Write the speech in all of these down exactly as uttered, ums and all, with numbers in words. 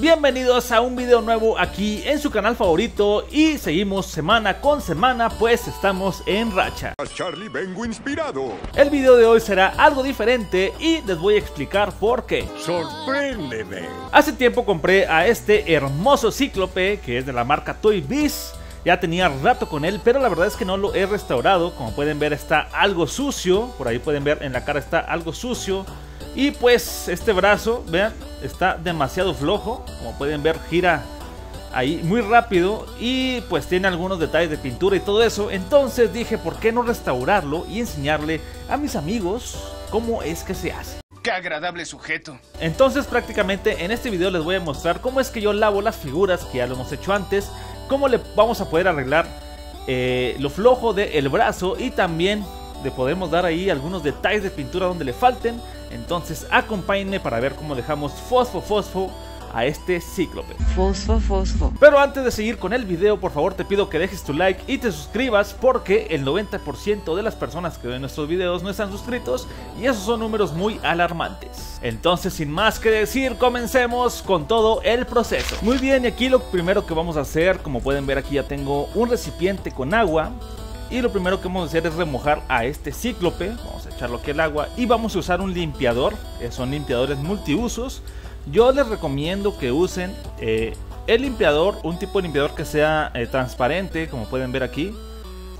Bienvenidos a un video nuevo aquí en su canal favorito y seguimos semana con semana, pues estamos en racha. Charlie, vengo inspirado. El video de hoy será algo diferente y les voy a explicar por qué. Sorpréndeme. Hace tiempo compré a este hermoso cíclope que es de la marca Toy Biz. Ya tenía rato con él, pero la verdad es que no lo he restaurado. Como pueden ver, está algo sucio. Por ahí pueden ver en la cara, está algo sucio. Y pues este brazo, vean, está demasiado flojo. Como pueden ver, gira ahí muy rápido. Y pues tiene algunos detalles de pintura y todo eso. Entonces dije, ¿por qué no restaurarlo y enseñarle a mis amigos cómo es que se hace? ¡Qué agradable sujeto! Entonces prácticamente en este video les voy a mostrar cómo es que yo lavo las figuras, que ya lo hemos hecho antes. Cómo le vamos a poder arreglar eh, lo flojo del brazo y también le podemos dar ahí algunos detalles de pintura donde le falten. Entonces acompáñenme para ver cómo dejamos fosfo fosfo a este cíclope. Fosfo fosfo. Pero antes de seguir con el video, por favor te pido que dejes tu like y te suscribas, porque el noventa por ciento de las personas que ven nuestros videos no están suscritos y esos son números muy alarmantes. Entonces sin más que decir, comencemos con todo el proceso. Muy bien, y aquí lo primero que vamos a hacer, como pueden ver aquí ya tengo un recipiente con agua. Y lo primero que vamos a hacer es remojar a este cíclope. Vamos a echarlo aquí el agua y vamos a usar un limpiador. Son limpiadores multiusos. Yo les recomiendo que usen eh, el limpiador, un tipo de limpiador que sea eh, transparente, como pueden ver aquí.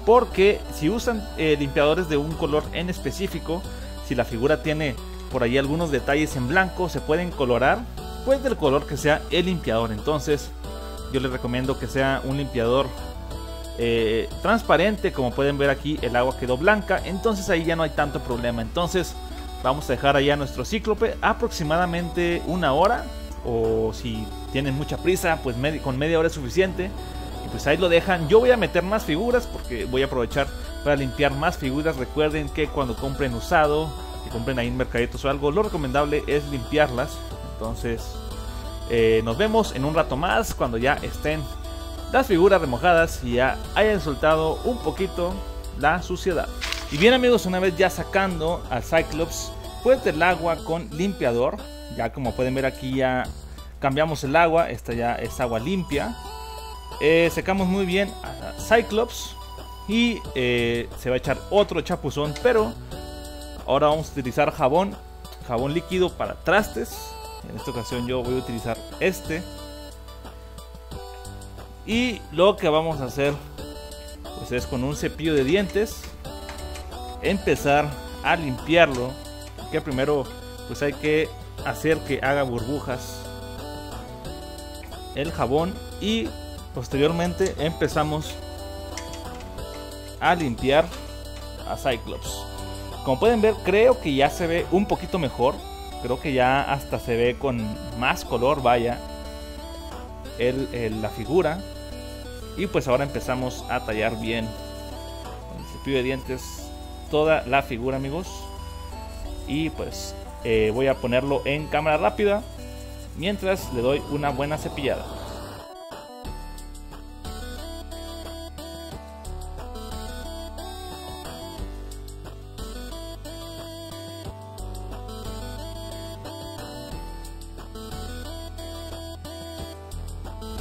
Porque si usan eh, limpiadores de un color en específico, si la figura tiene por ahí algunos detalles en blanco, se pueden colorar, pues del color que sea el limpiador. Entonces yo les recomiendo que sea un limpiador Eh, transparente. Como pueden ver aquí, el agua quedó blanca, entonces ahí ya no hay tanto problema. Entonces vamos a dejar allá nuestro cíclope aproximadamente una hora, o si tienen mucha prisa, pues med con media hora es suficiente. Y pues ahí lo dejan. Yo voy a meter más figuras porque voy a aprovechar para limpiar más figuras. Recuerden que cuando compren usado, que compren ahí en mercaditos o algo, lo recomendable es limpiarlas. Entonces eh, nos vemos en un rato más cuando ya estén las figuras remojadas y ya hayan soltado un poquito la suciedad. Y bien amigos, una vez ya sacando al Cyclops pues del agua con limpiador, ya como pueden ver aquí ya cambiamos el agua, esta ya es agua limpia. Eh, secamos muy bien a Cyclops y eh, se va a echar otro chapuzón, pero ahora vamos a utilizar jabón, jabón líquido para trastes. En esta ocasión yo voy a utilizar este. Y lo que vamos a hacer pues es con un cepillo de dientes empezar a limpiarlo, que primero pues hay que hacer que haga burbujas el jabón y posteriormente empezamos a limpiar a Cyclops. Como pueden ver, creo que ya se ve un poquito mejor, creo que ya hasta se ve con más color, vaya, el, el, la figura. Y pues ahora empezamos a tallar bien con el cepillo de dientes toda la figura, amigos. Y pues eh, voy a ponerlo en cámara rápida mientras le doy una buena cepillada.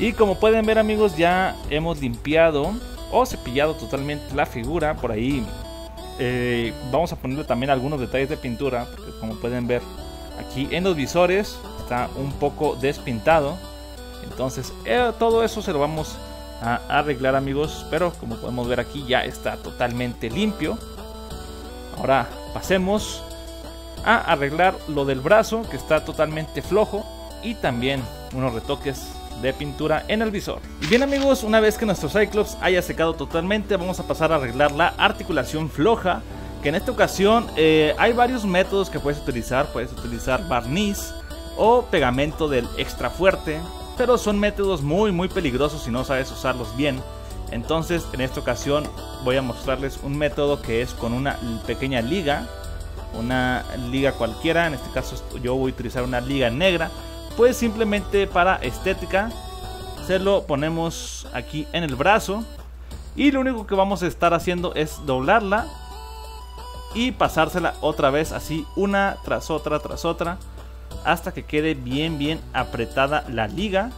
Y como pueden ver amigos, ya hemos limpiado o cepillado totalmente la figura. Por ahí eh, vamos a ponerle también algunos detalles de pintura, porque como pueden ver aquí en los visores está un poco despintado. Entonces eh, todo eso se lo vamos a arreglar amigos, pero como podemos ver aquí ya está totalmente limpio. Ahora pasemos a arreglar lo del brazo, que está totalmente flojo, y también unos retoques de pintura en el visor. Y bien amigos, una vez que nuestro Cyclops haya secado totalmente, vamos a pasar a arreglar la articulación floja, que en esta ocasión eh, hay varios métodos que puedes utilizar. Puedes utilizar barniz o pegamento del extra fuerte, pero son métodos muy muy peligrosos si no sabes usarlos bien. Entonces en esta ocasión voy a mostrarles un método que es con una pequeña liga, una liga cualquiera. En este caso yo voy a utilizar una liga negra, pues simplemente para estética. Se lo ponemos aquí en el brazo y lo único que vamos a estar haciendo es doblarla y pasársela otra vez, así una tras otra tras otra, hasta que quede bien bien apretada la liga,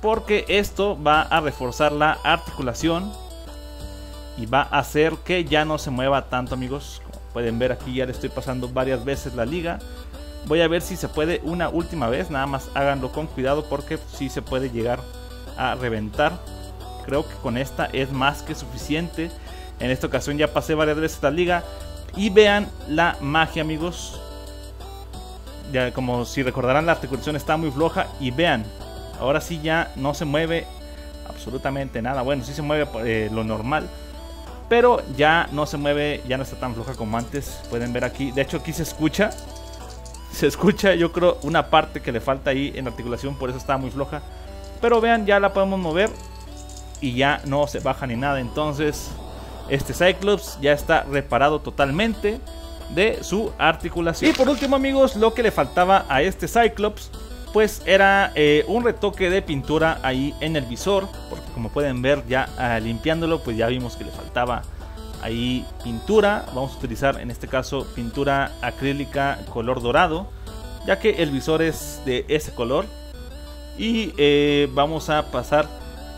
porque esto va a reforzar la articulación y va a hacer que ya no se mueva tanto, amigos. Como pueden ver, aquí ya le estoy pasando varias veces la liga. Voy a ver si se puede una última vez, nada más háganlo con cuidado porque sí se puede llegar a reventar. Creo que con esta es más que suficiente. En esta ocasión ya pasé varias veces la liga. Y vean la magia, amigos. Ya, como si recordarán, la articulación está muy floja. Y vean, ahora sí ya no se mueve absolutamente nada. Bueno, sí se mueve eh, lo normal, pero ya no se mueve, ya no está tan floja como antes. Pueden ver aquí, de hecho aquí se escucha. Se escucha, yo creo, una parte que le falta ahí en la articulación, por eso está muy floja. Pero vean, ya la podemos mover y ya no se baja ni nada. Entonces este Cyclops ya está reparado totalmente de su articulación. Y por último, amigos, lo que le faltaba a este Cyclops pues era eh, un retoque de pintura ahí en el visor, porque como pueden ver, ya eh, limpiándolo pues ya vimos que le faltaba ahí pintura. Vamos a utilizar en este caso pintura acrílica color dorado, ya que el visor es de ese color. Y eh, vamos a pasar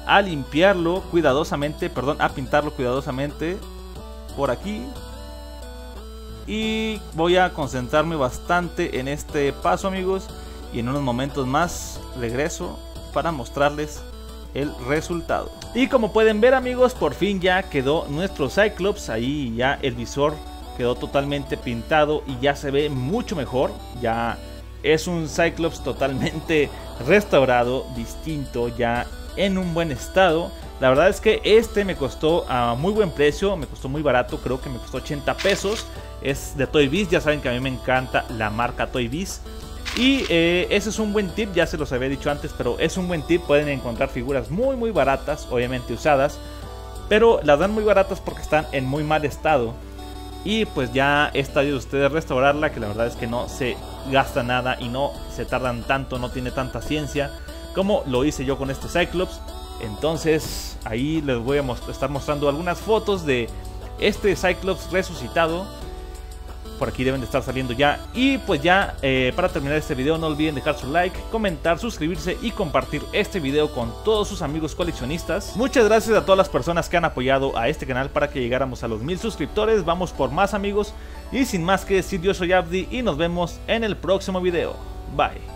a limpiarlo cuidadosamente, perdón, a pintarlo cuidadosamente por aquí. Y voy a concentrarme bastante en este paso, amigos, y en unos momentos más regreso para mostrarles el resultado. Y como pueden ver, amigos, por fin ya quedó nuestro Cyclops. Ahí ya el visor quedó totalmente pintado y ya se ve mucho mejor. Ya es un Cyclops totalmente restaurado, distinto, ya en un buen estado. La verdad es que este me costó a muy buen precio, me costó muy barato, creo que me costó ochenta pesos. Es de Toy Biz, ya saben que a mí me encanta la marca Toy Biz. Y eh, ese es un buen tip, ya se los había dicho antes, pero es un buen tip. Pueden encontrar figuras muy muy baratas, obviamente usadas, pero las dan muy baratas porque están en muy mal estado. Y pues ya está de ustedes restaurarla, que la verdad es que no se gasta nada y no se tardan tanto, no tiene tanta ciencia como lo hice yo con este Cyclops. Entonces ahí les voy a most- estar mostrando algunas fotos de este Cyclops resucitado. Por aquí deben de estar saliendo ya. Y pues ya eh, para terminar este video, no olviden dejar su like, comentar, suscribirse y compartir este video con todos sus amigos coleccionistas. Muchas gracias a todas las personas que han apoyado a este canal para que llegáramos a los mil suscriptores. Vamos por más, amigos. Y sin más que decir, yo soy Abdi y nos vemos en el próximo video. Bye.